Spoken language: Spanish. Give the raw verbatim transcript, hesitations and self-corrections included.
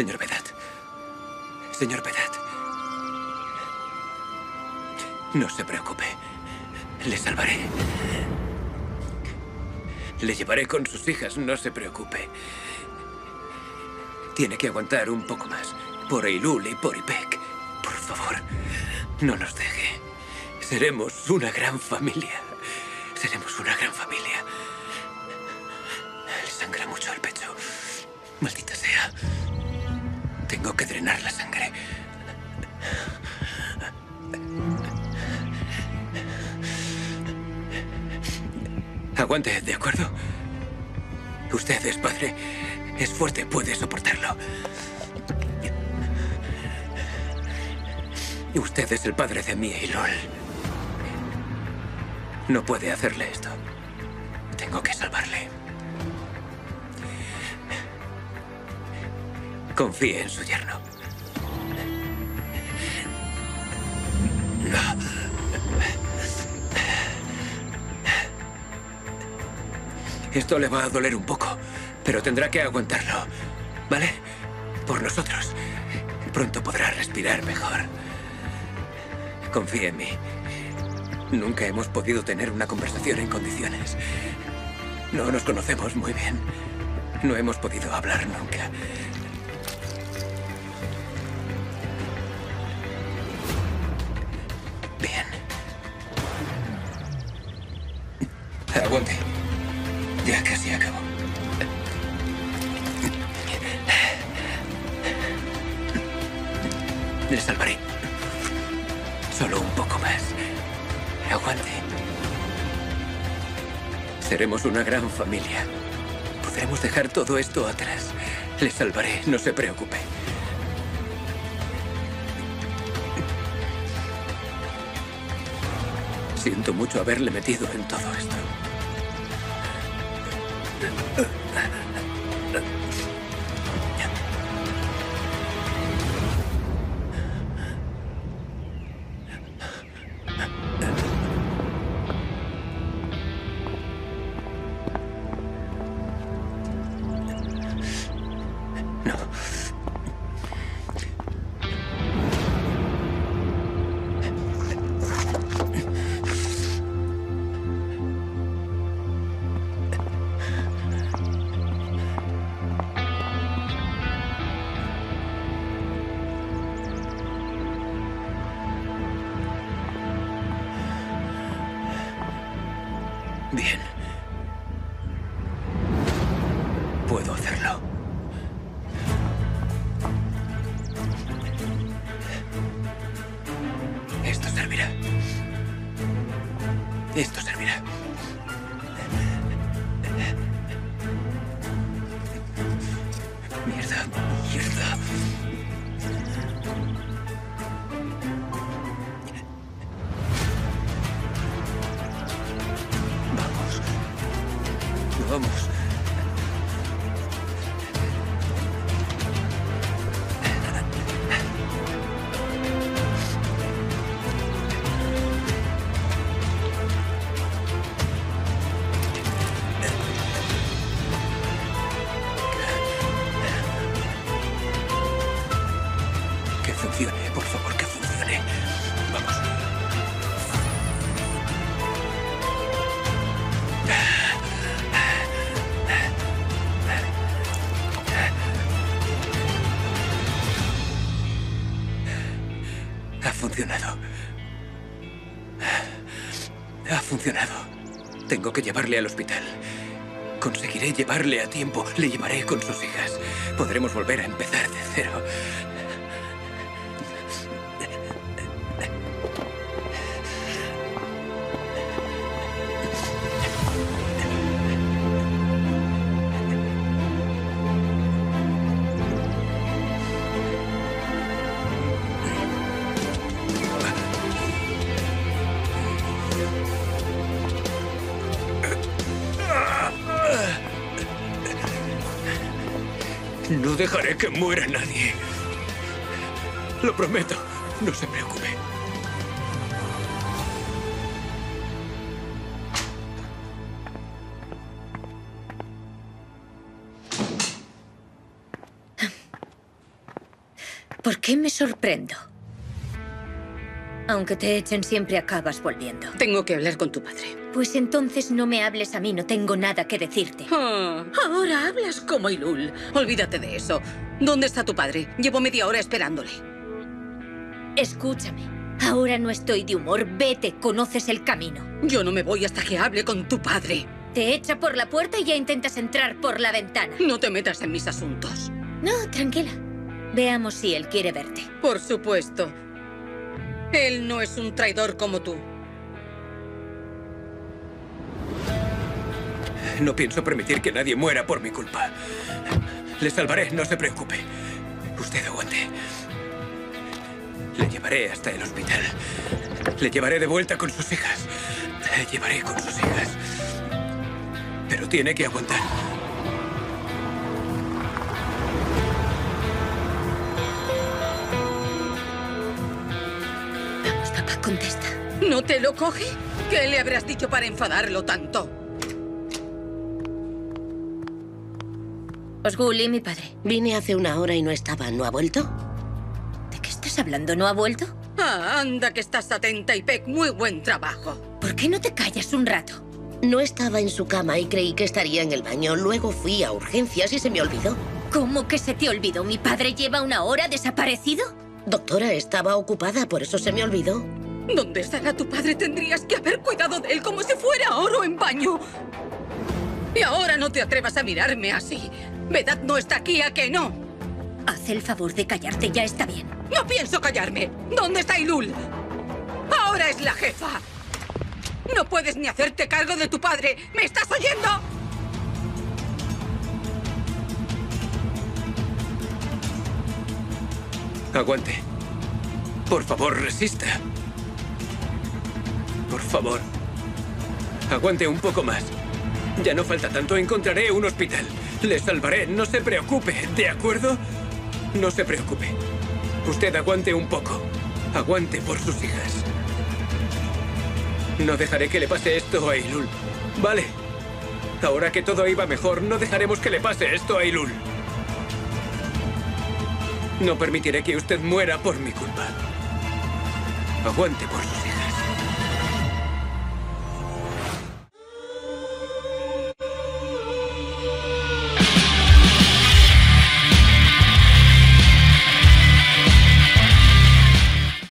Señor Vedat. Señor Vedat. No se preocupe. Le salvaré. Le llevaré con sus hijas, no se preocupe. Tiene que aguantar un poco más. Por Eylül y por Ipek. Por favor, no nos deje. Seremos una gran familia. Seremos una gran familia. Le sangra mucho el pecho. Maldita sea. Tengo que drenar la sangre. Aguante, ¿de acuerdo? Usted es padre. Es fuerte, puede soportarlo. Usted es el padre de mi Eylül. No puede hacerle esto. Tengo que salvarle. Confíe en su yerno. No. Esto le va a doler un poco, pero tendrá que aguantarlo, ¿vale? Por nosotros. Pronto podrá respirar mejor. Confíe en mí. Nunca hemos podido tener una conversación en condiciones. No nos conocemos muy bien. No hemos podido hablar nunca. Bien. Aguante. Ya casi acabo. Le salvaré. Solo un poco más. Aguante. Seremos una gran familia. Podremos dejar todo esto atrás. Le salvaré, no se preocupe. Siento mucho haberle metido en todo esto. No. Bien. Puedo hacerlo. Esto servirá. Esto servirá. Mierda, mierda. Vamos. Que funcione, por favor, que funcione. Vamos. Ha funcionado. Ha funcionado. Tengo que llevarle al hospital. Conseguiré llevarle a tiempo. Le llevaré con sus hijas. Podremos volver a empezar de cero. No dejaré que muera nadie. Lo prometo. No se preocupe. ¿Por qué me sorprendo? Aunque te echen, siempre acabas volviendo. Tengo que hablar con tu padre. Pues entonces no me hables a mí, no tengo nada que decirte. Oh, ahora hablas como Eylül. Olvídate de eso. ¿Dónde está tu padre? Llevo media hora esperándole. Escúchame, ahora no estoy de humor. Vete, conoces el camino. Yo no me voy hasta que hable con tu padre. Te echa por la puerta y ya intentas entrar por la ventana. No te metas en mis asuntos. No, tranquila. Veamos si él quiere verte. Por supuesto. Él no es un traidor como tú. No pienso permitir que nadie muera por mi culpa. Le salvaré, no se preocupe. Usted aguante. Le llevaré hasta el hospital. Le llevaré de vuelta con sus hijas. Le llevaré con sus hijas. Pero tiene que aguantar. Contesta. ¿No te lo coge? ¿Qué le habrás dicho para enfadarlo tanto? Osguli, mi padre. Vine hace una hora y no estaba. ¿No ha vuelto? ¿De qué estás hablando? ¿No ha vuelto? Ah, anda que estás atenta, Ipek. Muy buen trabajo. ¿Por qué no te callas un rato? No estaba en su cama y creí que estaría en el baño. Luego fui a urgencias y se me olvidó. ¿Cómo que se te olvidó? ¿Mi padre lleva una hora desaparecido? Doctora, estaba ocupada, por eso se me olvidó. ¿Dónde estará tu padre? Tendrías que haber cuidado de él como si fuera oro en paño. Y ahora no te atrevas a mirarme así. Vedat no está aquí, ¿a que no? Haz el favor de callarte, ya está bien. No pienso callarme. ¿Dónde está Eylül? Ahora es la jefa. No puedes ni hacerte cargo de tu padre. ¿Me estás oyendo? Aguante. Por favor, resista. Por favor, aguante un poco más. Ya no falta tanto, encontraré un hospital. Le salvaré, no se preocupe, ¿de acuerdo? No se preocupe. Usted aguante un poco. Aguante por sus hijas. No dejaré que le pase esto a Eylül. Vale. Ahora que todo iba mejor, no dejaremos que le pase esto a Eylül. No permitiré que usted muera por mi culpa. Aguante por sus hijas.